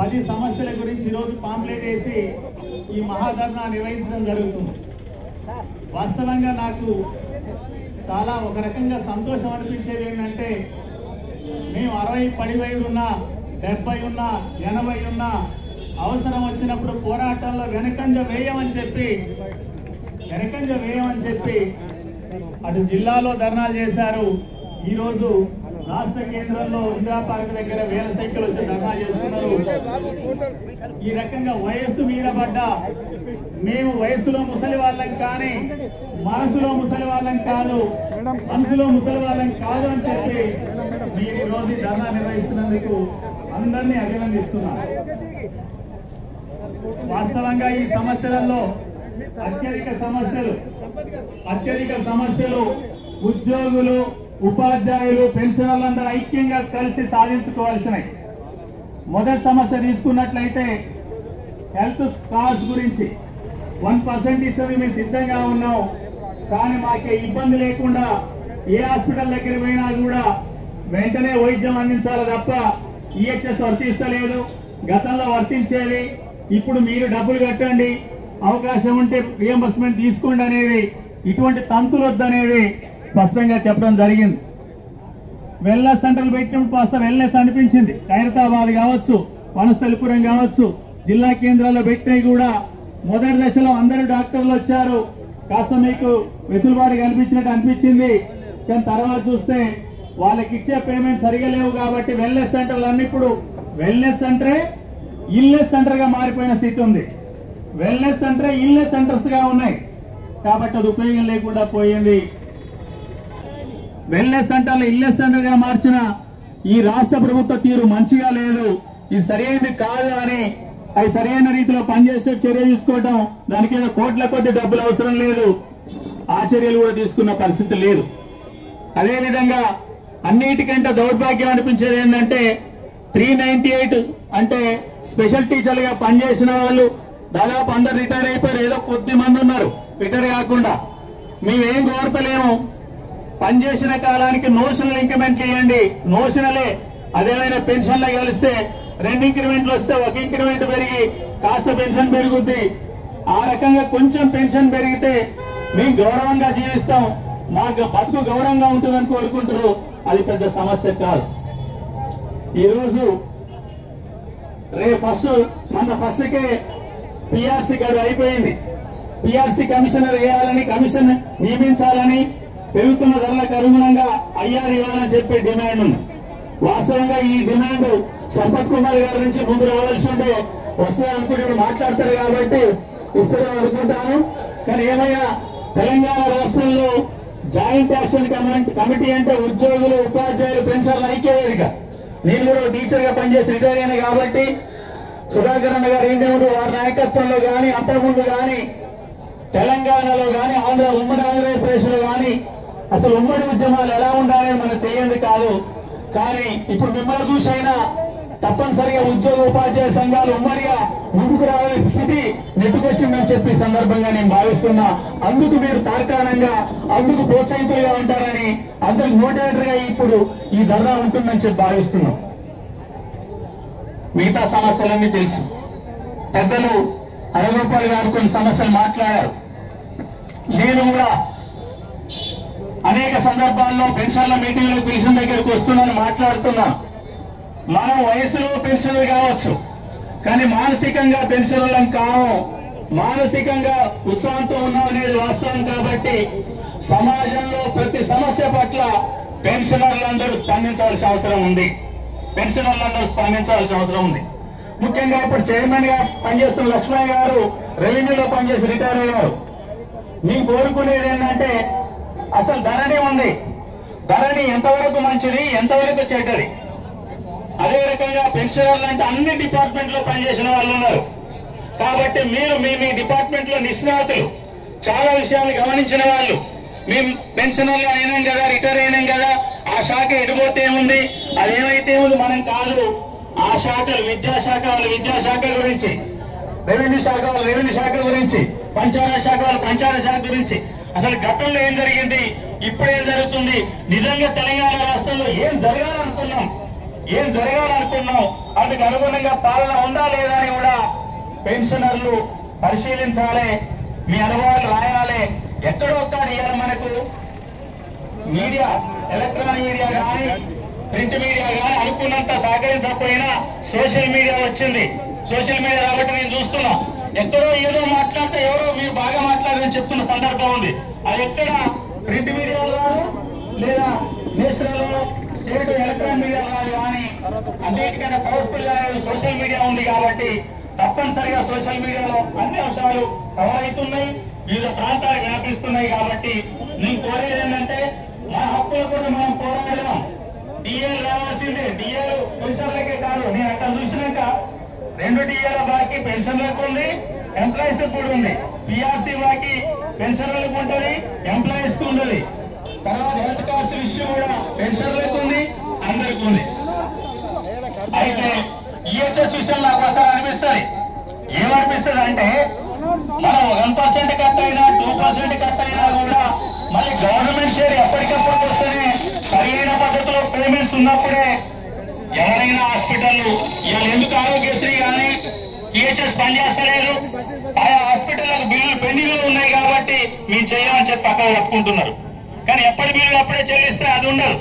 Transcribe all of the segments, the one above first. పది సమస్యల గురించి ఈ రోజు పాంప్లెట్ చేసి ఈ మహాధర్నా నిర్వహించడం జరుగుతుంది. వాస్తవంగా నాకు చాలా ఒక రకంగా సంతోషం అనిపించేది ఏంటంటే మేము 60 15 ఉన్నా 70 ఉన్నా 80 ఉన్నా అవసరం వచ్చినప్పుడు పోరాటంలో వెనకంజ వేయమని చెప్పి అటు జిల్లాలో ధర్నాలు చేశారు. ఈ రోజు రాష్ట్ర కేంద్రంలో ఇందిరా పార్క్ దగ్గర వేల సంఖ్యలో వచ్చి ధర్నా చేస్తున్నారు. ఈ రకంగా వయస్సు మీరబడ్డ మేము వయస్సులో ముసలి వాళ్ళం కానీ మనసులో ముసలి వాళ్ళం కాదు, మనసులో ముసలి వాళ్ళం కాదు అని చెప్పి మీరు ఈ రోజు ధర్నా నిర్వహిస్తున్నందుకు అందరినీ అభినందిస్తున్నారు. వాస్తవంగా ఈ సమస్యలలో అత్యధిక సమస్యలు ఉద్యోగులు ఉపాధ్యాయులు పెన్షనర్లందరూ ఐక్యంగా కలిసి సాధించుకోవాల్సినవి. మొదటి సమస్య తీసుకున్నట్లయితే హెల్త్ కార్డ్స్ గురించి 1% ఇస్తే మేము సిద్ధంగా ఉన్నాం, కానీ మాకే ఇబ్బంది లేకుండా ఏ హాస్పిటల్ దగ్గర పోయినా కూడా వెంటనే వైద్యం అందించాలి తప్ప ఈహెచ్ఎస్ వర్తిస్తలేదు. గతంలో వర్తించేవి, ఇప్పుడు మీరు డబ్బులు కట్టండి, అవకాశం ఉంటే రియంబర్స్మెంట్ తీసుకోండి అనేవి, ఇటువంటి తంతులు వద్దనేవి స్పష్టంగా చెప్పడం జరిగింది. వెల్నెస్ సెంటర్లు పెట్టినప్పుడు కాస్త వెల్నెస్ అనిపించింది. ఖైరతాబాద్ కావచ్చు, వనస్థలిపురం కావచ్చు, జిల్లా కేంద్రాల్లో పెట్టినవి కూడా మొదటి దశలో అందరూ డాక్టర్లు వచ్చారు, కాస్త మీకు వెసులుబాటు కనిపించినట్టు అనిపించింది. కానీ తర్వాత చూస్తే వాళ్ళకి ఇచ్చే పేమెంట్ సరిగా లేవు కాబట్టి వెల్నెస్ సెంటర్లు అన్ని ఇప్పుడు వెల్నెస్ సెంటరే ఇల్నెస్ సెంటర్గా మారిపోయిన స్థితి ఉంది. వెల్నెస్ సెంటరే ఇల్నెస్ సెంటర్స్గా ఉన్నాయి కాబట్టి అది ఉపయోగం లేకుండా పోయింది. వెల్నెస్ సెంటర్లు ఇల్నెస్ సెంటర్గా మార్చిన ఈ రాష్ట్ర ప్రభుత్వ తీరు మంచిగా లేదు, ఇది సరైనది కాదు అని అది సరైన రీతిలో పనిచేసే చర్య తీసుకోవడం, దానికి ఏదో కోట్ల కొద్ది డబ్బులు అవసరం లేదు, ఆ చర్యలు కూడా తీసుకున్న పరిస్థితి లేదు. అదేవిధంగా అన్నిటికంటే దౌర్భాగ్యం అనిపించేది ఏంటంటే 398 అంటే స్పెషల్ టీచర్లుగా పనిచేసిన వాళ్ళు దాదాపు అందరు రిటైర్ అయిపోయారు, ఏదో కొద్ది మంది ఉన్నారు రిటైర్ కాకుండా. మేమేం కోరతలేము, పనిచేసిన కాలానికి నోషనల్ ఇంక్రిమెంట్లు ఇవ్వండి, నోషనలే అదేమైనా పెన్షన్లో కలిస్తే 2 ఇంక్రిమెంట్లు వస్తే 1 ఇంక్రిమెంట్ పెరిగి కాస్త పెన్షన్ పెరుగుద్ది, ఆ రకంగా కొంచెం పెన్షన్ పెరిగితే మేము గౌరవంగా జీవిస్తాం, మాకు బతుకు గౌరవంగా ఉంటుందని కోరుకుంటారు. అది పెద్ద సమస్య కాదు. ఈరోజు మన ఫస్ట్కే పిఆర్సీ గడువు అయిపోయింది. పిఆర్సీ కమిషనర్ వేయాలని, కమిషన్ నియమించాలని, పెరుగుతున్న ధరలకు అనుగుణంగా ఐఆర్ ఇవ్వాలని చెప్పే డిమాండ్ ఉంది. వాస్తవంగా ఈ డిమాండ్ సంపత్ కుమార్ గారి నుంచి ముందు రావాల్సి ఉంటే వస్తాయి అనుకుంటే ఇప్పుడు మాట్లాడతారు కాబట్టి ఇస్తారని అనుకుంటాను. కానీ ఏమైనా తెలంగాణ రాష్ట్రంలో జాయింట్ యాక్షన్ కమిటీ అంటే ఉద్యోగులు ఉపాధ్యాయులు పెన్షన్లు ఐక్యవేదిక. నేను కూడా టీచర్గా పనిచేసి రిటైర్ అయినా కాబట్టి సుధాకర్ అన్న గారు ఏంటంటే వారి నాయకత్వంలో కానీ అంతకుముందు కానీ తెలంగాణలో కానీ ఉమ్మడి ఆంధ్రప్రదేశ్లో కానీ అసలు ఉమ్మడి ఉద్యమాలు ఎలా ఉండాలని మనకు తెలియదు కాదు, కానీ ఇప్పుడు మిమ్మల్ని చూసైనా తప్పనిసరిగా ఉద్యోగ ఉపాధ్యాయ సంఘాలు ఉమ్మడిగా ముందుకు రావాలని స్థితి నెట్టుకొచ్చిందని చెప్పి సందర్భంగా నేను భావిస్తున్నా. అందుకు మీరు తార్కాణంగా, అందుకు ప్రోత్సాహితులుగా ఉంటారని, అందుకు మోటివేటర్గా ఇప్పుడు ఈ ధర్నా ఉంటుందని చెప్పి భావిస్తున్నాం. మిగతా సమస్యలన్నీ తెలుసు. పెద్దలు హరిగోపాల్ గారు కొన్ని సమస్యలు మాట్లాడారు. నేను కూడా అనేక సందర్భాల్లో పెన్షన్ల మీటింగ్లు పెన్షన్ దగ్గరకు వస్తున్నాను, మాట్లాడుతున్నాను. మనం వయసులో పెన్షన్లు కావచ్చు కానీ మానసికంగా పెన్షన్లం కాము, మానసికంగా ఉత్సాహంతో ఉన్నాం అనేది వాస్తవం. కాబట్టి సమాజంలో ప్రతి సమస్య పట్ల పెన్షనర్లందరూ స్పందించాల్సిన అవసరం ఉంది, ముఖ్యంగా ఇప్పుడు చైర్మన్ గా పనిచేస్తున్న లక్ష్మయ్య గారు రెవెన్యూలో పనిచేసి రిటైర్ అయ్యారు. నేను కోరుకునేది ఏంటంటే అసలు ధరణి ఉంది, ధరణి ఎంతవరకు మంచిది, ఎంతవరకు చెడ్డది. అదే రకంగా పెన్షనర్లు అంటే అన్ని డిపార్ట్మెంట్ లో పనిచేసిన వాళ్ళు ఉన్నారు కాబట్టి మీరు మీ మీ డిపార్ట్మెంట్ లో నిష్ణాతులు, చాలా విషయాలు గమనించిన వాళ్ళు. మేము పెన్షనర్లు అయినాం కదా, రిటైర్ అయినాం కదా, ఆ శాఖ ఎడిపోతే ఏముంది, అదేమైతే ఏముంది మనం కాదు. ఆ శాఖలు, విద్యాశాఖ వాళ్ళు విద్యాశాఖ గురించి, రెవెన్యూ శాఖ వాళ్ళు రెవెన్యూ శాఖ గురించి, పంచాయత్ శాఖ వాళ్ళు పంచాయత్ శాఖ గురించి, అసలు గతంలో ఏం జరిగింది, ఇప్పుడేం జరుగుతుంది, నిజంగా తెలంగాణ రాష్ట్రంలో ఏం జరగాలనుకున్నాం, ఏం జరగాలనుకున్నాం అందుకు అనుగుణంగా పాలన ఉందా లేదా అని కూడా పెన్షనర్లు పరిశీలించాలి మీ అనుభవాలు రాయాలి ఎక్కడ ఒక్కడి ఇయాల మనకు మీడియా ఎలక్ట్రానిక్ మీడియా గాని ప్రింట్ మీడియా గాని అనుకున్నంత సహకరించకపోయినా సోషల్ మీడియా వచ్చింది సోషల్ మీడియా కాబట్టి నేను చూస్తున్నా ఎక్కడో ఏదో మాట్లాడితే ఎవరో మీరు బాగా మాట్లాడారని చెప్తున్న సందర్భం ఉంది అది ఎక్కడ ప్రింట్ మీడియాలో లేదా నేషనల్ స్టేట్ ఎలక్ట్రానిక్ మీడియా కానీ అన్నిటికన్నా పవర్ఫుల్ గా సోషల్ మీడియా ఉంది కాబట్టి తప్పనిసరిగా సోషల్ మీడియాలో అన్ని అంశాలు కవర్ అవుతున్నాయి వివిధ ప్రాంతాలకు వ్యాపిస్తున్నాయి కాబట్టి నేను కోరేది ఏంటంటే మన హక్కులు కూడా మనం పోరాడదాం డిఏలు రావాల్సిందే డిఏలు పెన్షన్లకే కాదు నేను అక్కడ చూసినాక 2 DA బాకీ పెన్షన్లకు ఉంది ఎంప్లాయీస్ కూడా ఉంది పిఆర్సీ బాకీ పెన్షన్లకు ఉంటుంది ఎంప్లాయీస్ కు ఉంటుంది తర్వాత హెల్త్ కార్డ్స్ విషయం కూడా పెన్షన్లకు ఉంది అందరికీ ఉంది అయితే ఈహెచ్ఎస్ విషయం నాకు అసలు అనిపిస్తుంది ఏమనిపిస్తుంది అంటే మనం 1% కట్ అయినా 2% కట్ అయినా కూడా మళ్ళీ గవర్నమెంట్ షేర్ ఎప్పటికప్పుడు వస్తేనే సరైన పద్ధతిలో పేమెంట్స్ ఉన్నప్పుడే ఎవరైనా హాస్పిటల్లు ఇవాళ ఎందుకు ఆరోగ్యశ్రీ కానీ ఈహెచ్ఎస్ పనిచేస్తలేదు ఆయా హాస్పిటల్లకు బిల్లులు పెండింగ్ లో ఉన్నాయి కాబట్టి మీరు చేయమని చెప్పి అక్కడ ఒప్పుకుంటున్నారు కానీ ఎప్పటి బిల్లులు అప్పుడే చెల్లిస్తే అది ఉండదు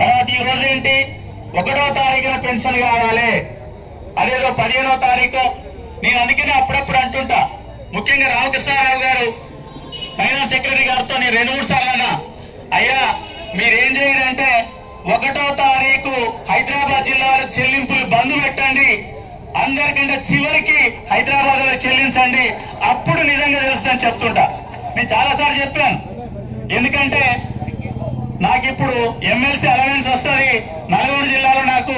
తర్వాత ఈ రోజు ఏంటి 1వ తారీఖున పెన్షన్ కావాలి అదేదో 15వ తారీఖు నేను అందుకనే అప్పుడప్పుడు అంటుంటా ముఖ్యంగా రామకృష్ణారావు గారు ఫైనాన్స్ సెక్రటరీ గారితో నేను 2-3 సార్లు అన్నా అయ్యా మీరేం చేయాలంటే 1వ తారీఖు హైదరాబాద్ జిల్లాలో చెల్లింపులు బంద్ పెట్టండి అందరికంటే చివరికి హైదరాబాద్ లో చెల్లించండి అప్పుడు నిజంగా తెలుస్తుందని చెప్తుంటా నేను చాలాసార్లు చెప్పాను ఎందుకంటే నాకు ఇప్పుడు ఎమ్మెల్సీ అలవెన్స్ వస్తుంది నల్గొండ జిల్లాలో నాకు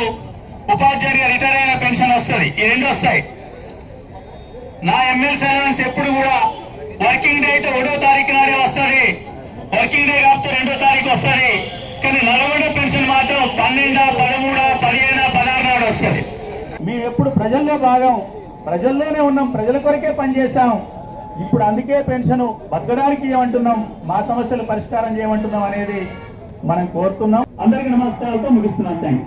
ఉపాధ్యాయుడిగా రిటైర్ అయిన పెన్షన్ వస్తుంది ఈ 2 వస్తాయి నా ఎమ్మెల్సీ అలవెన్స్ ఎప్పుడు కూడా వర్కింగ్ డే అయితే 1వ తారీఖు నాడే వస్తుంది వర్కింగ్ డే కాకపోతే 2వ తారీఖు వస్తుంది కానీ నల్గొండ పెన్షన్ మాత్రం 12, 13, 15, 16 నాడు వస్తుంది మేము ఎప్పుడు ప్రజల్లో భాగం ప్రజల్లోనే ఉన్నాం ప్రజల కొరకే పనిచేస్తాం ఇప్పుడు అందుకే పెన్షన్ బతకడానికి ఏమంటున్నాం మా సమస్యలు పరిష్కారం చేయమంటున్నాం అనేది మనం కోరుతున్నాం అందరికీ నమస్కారాలతో ముగిస్తున్నాం థ్యాంక్